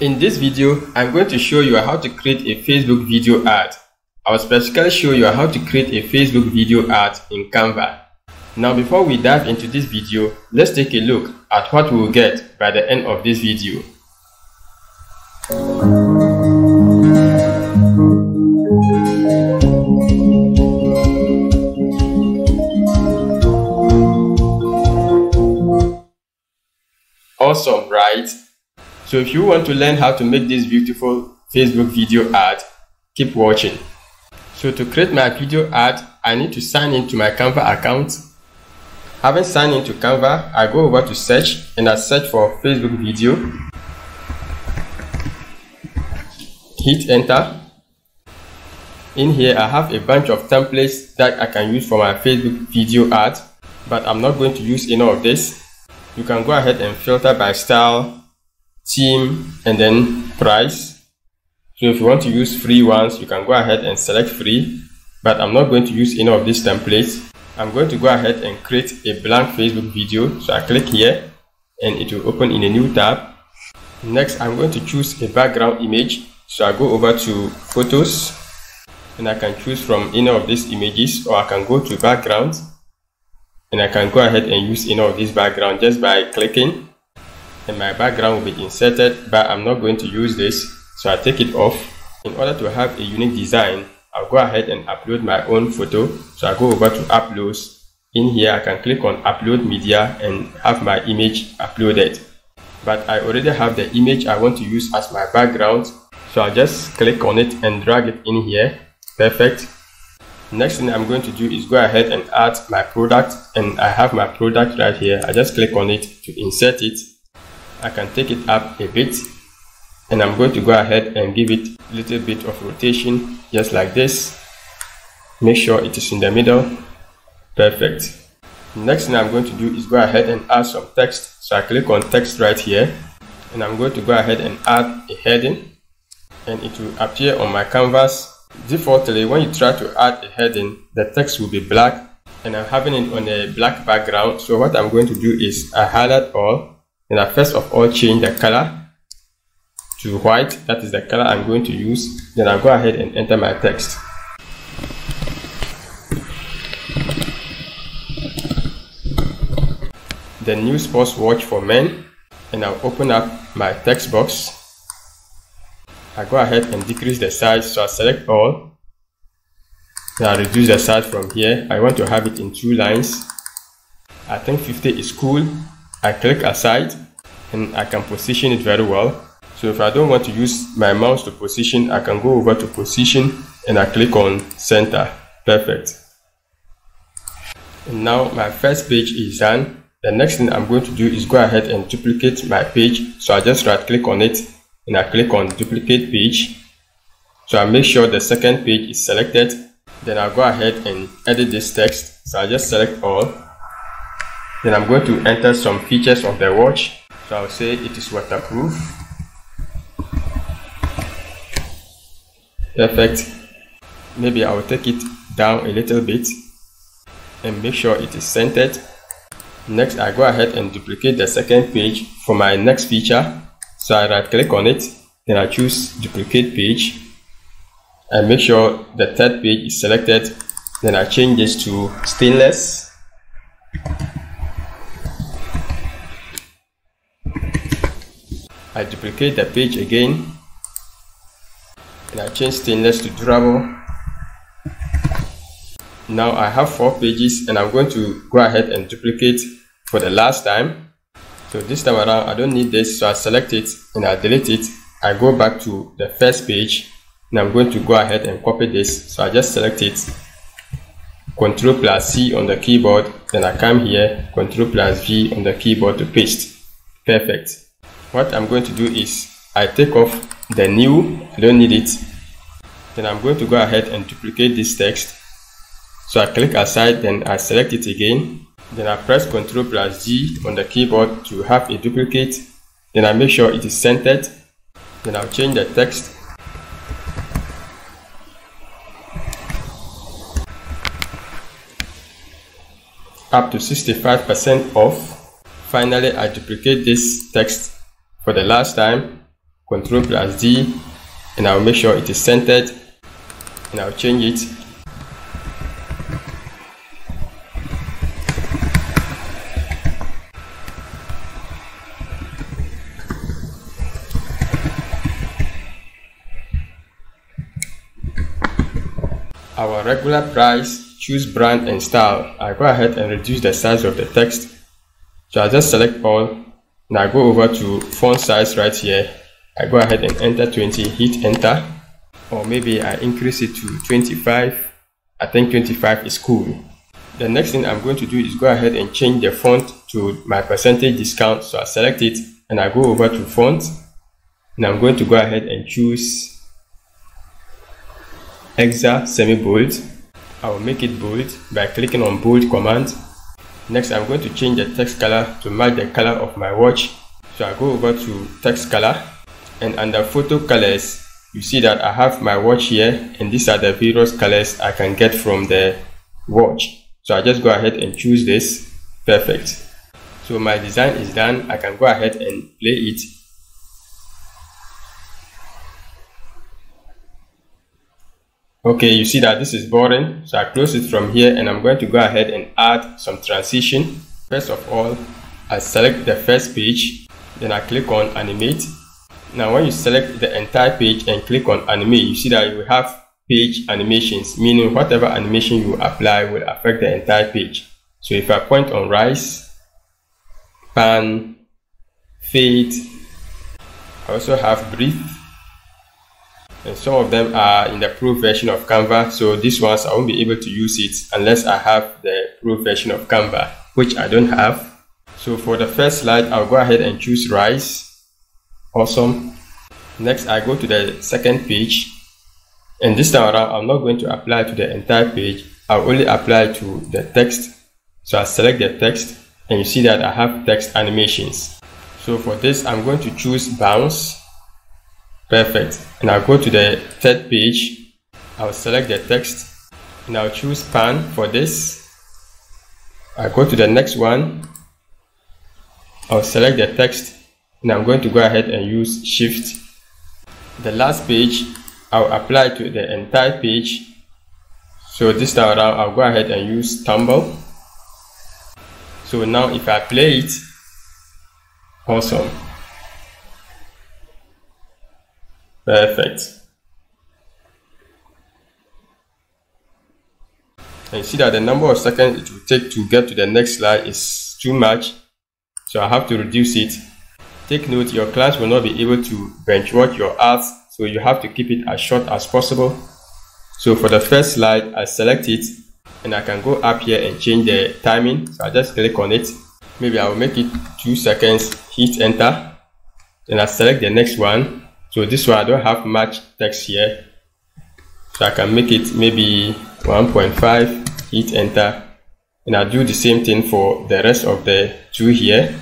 In this video, I'm going to show you how to create a Facebook video ad. I will specifically show you how to create a Facebook video ad in Canva. Now before we dive into this video, let's take a look at what we will get by the end of this video. Awesome, right? So if you want to learn how to make this beautiful Facebook video ad, keep watching. So to create my video ad, I need to sign into my Canva account. Having signed into Canva, I go over to search and I search for Facebook video. Hit enter. In here, I have a bunch of templates that I can use for my Facebook video ad, but I'm not going to use any of this. You can go ahead and filter by style, theme, and then price. So if you want to use free ones, you can go ahead and select free, but I'm not going to use any of these templates. I'm going to go ahead and create a blank Facebook video. So I click here and it will open in a new tab. Next, I'm going to choose a background image. So I go over to photos and I can choose from any of these images, or I can go to background and I can go ahead and use any of this background just by clicking. And my background will be inserted, but I'm not going to use this, so I take it off. In order to have a unique design, I'll go ahead and upload my own photo. So I go over to uploads. In here, I can click on upload media and have my image uploaded, but I already have the image I want to use as my background, so I'll just click on it and drag it in here. Perfect. Next thing I'm going to do is go ahead and add my product, and I have my product right here. I just click on it to insert it. I can take it up a bit, and I'm going to go ahead and give it a little bit of rotation, just like this. Make sure it is in the middle. Perfect. Next thing I'm going to do is go ahead and add some text. So I click on text right here, and I'm going to go ahead and add a heading, and it will appear on my canvas. Defaultly, when you try to add a heading, the text will be black, and I'm having it on a black background. So what I'm going to do is I highlight all. And I first of all change the color to white. That is the color I'm going to use. Then I'll go ahead and enter my text. The new sports watch for men. And I'll open up my text box. I go ahead and decrease the size. So I select all. Then I reduce the size from here. I want to have it in 2 lines. I think 50 is cool. I click aside and I can position it very well. So if I don't want to use my mouse to position, I can go over to position and I click on center. Perfect. And now my first page is done. The next thing I'm going to do is go ahead and duplicate my page. So I just right click on it and I click on duplicate page. So I make sure the second page is selected. Then I'll go ahead and edit this text. So I just select all. Then I'm going to enter some features of the watch. So I'll say it is waterproof. Perfect. Maybe I'll take it down a little bit and make sure it is centered. Next, I go ahead and duplicate the second page for my next feature. So I right click on it, then I choose duplicate page. I make sure the third page is selected. Then I change this to stainless. I duplicate the page again and I change stainless to durable. Now I have 4 pages and I'm going to go ahead and duplicate for the last time. So this time around I don't need this, so I select it and I delete it. I go back to the first page and I'm going to go ahead and copy this. So I just select it, Ctrl+C on the keyboard, then I come here, Ctrl+V on the keyboard to paste. Perfect. What I'm going to do is I take off the new, I don't need it. Then I'm going to go ahead and duplicate this text. So I click aside, then I select it again. Then I press Ctrl+G on the keyboard to have a duplicate. Then I make sure it is centered. Then I'll change the text. Up to 65% off. Finally, I duplicate this text for the last time, Ctrl+D, and I'll make sure it is centered, and I'll change it. Our regular price, choose brand and style. I go ahead and reduce the size of the text. So I just select all, and I go over to font size right here. I go ahead and enter 20, hit enter, or maybe I increase it to 25. I think 25 is cool. The next thing I'm going to do is go ahead and change the font to my percentage discount. So I select it and I go over to font, and I'm going to go ahead and choose Exo Semibold. I will make it bold by clicking on bold command. Next, I'm going to change the text color to match the color of my watch. So I go over to text color, and under photo colors, you see that I have my watch here, and these are the various colors I can get from the watch. So I just go ahead and choose this. Perfect. So my design is done. I can go ahead and play it. Okay, you see that this is boring, so I close it from here, and I'm going to go ahead and add some transition. First of all, I select the first page, then I click on animate. Now when you select the entire page and click on animate, you see that you have page animations, meaning whatever animation you apply will affect the entire page. So if I point on rise, pan, fade, I also have breathe. And some of them are in the pro version of Canva, so these ones I won't be able to use it unless I have the pro version of Canva, which I don't have. So for the first slide, I'll go ahead and choose rise. Awesome. Next, I go to the second page, and this time around I'm not going to apply to the entire page. I'll only apply to the text. So I select the text, and you see that I have text animations. So for this, I'm going to choose bounce. Perfect. And I'll go to the third page. I'll select the text, and I'll choose pan for this. I'll go to the next one. I'll select the text, and I'm going to go ahead and use shift. The last page, I'll apply to the entire page. So this time around, I'll go ahead and use tumble. So now if I play it, awesome. Perfect. And you see that the number of seconds it will take to get to the next slide is too much, so I have to reduce it. Take note, your clients will not be able to bench watch your ads, so you have to keep it as short as possible. So for the first slide, I select it, and I can go up here and change the timing. So I just click on it. Maybe I will make it 2 seconds, hit enter, then I select the next one. So this one, I don't have much text here, so I can make it maybe 1.5, hit enter, and I'll do the same thing for the rest of the two here.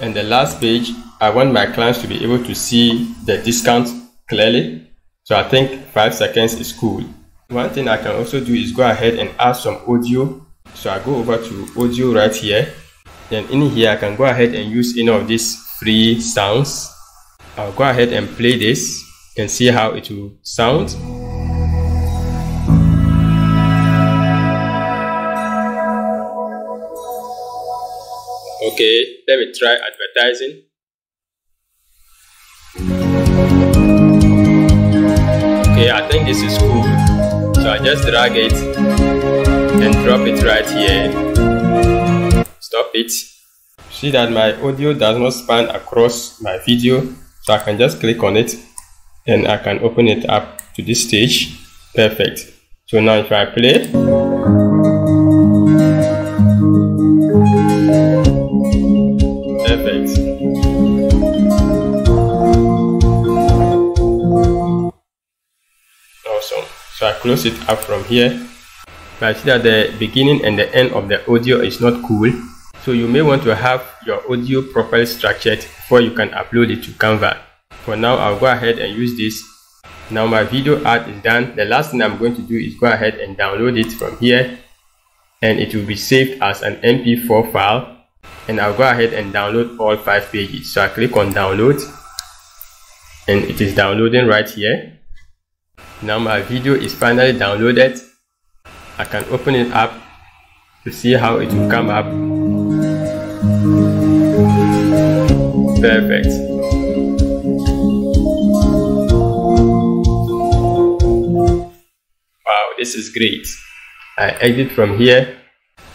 And the last page, I want my clients to be able to see the discount clearly, so I think 5 seconds is cool. One thing I can also do is go ahead and add some audio. So I go over to audio right here. Then in here, I can go ahead and use any of these free sounds. I'll go ahead and play this and see how it will sound. Okay, let me try advertising. Okay, I think this is cool. So I just drag it and drop it right here. Stop it. See that my audio does not span across my video, so I can just click on it, and I can open it up to this stage. Perfect. So now if I play, perfect. Awesome. So I close it up from here. But I see that the beginning and the end of the audio is not cool, so you may want to have your audio properly structured before you can upload it to Canva. For now, I'll go ahead and use this Now my video art is done. The last thing I'm going to do is go ahead and download it from here, and it will be saved as an mp4 file, and I'll go ahead and download all 5 pages. So I click on download, and it is downloading right here. Now my video is finally downloaded. I can open it up to see how it will come up. Perfect. Wow, this is great. I exit from here.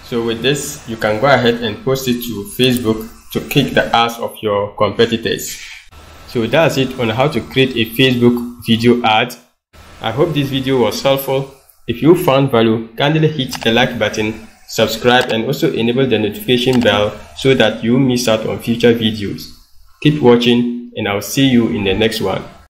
So with this, you can go ahead and post it to Facebook to kick the ass of your competitors. So that's it on how to create a Facebook video ad. I hope this video was helpful. If you found value, kindly hit the like button, subscribe, and also enable the notification bell so that you miss out on future videos. Keep watching, and I'll see you in the next one.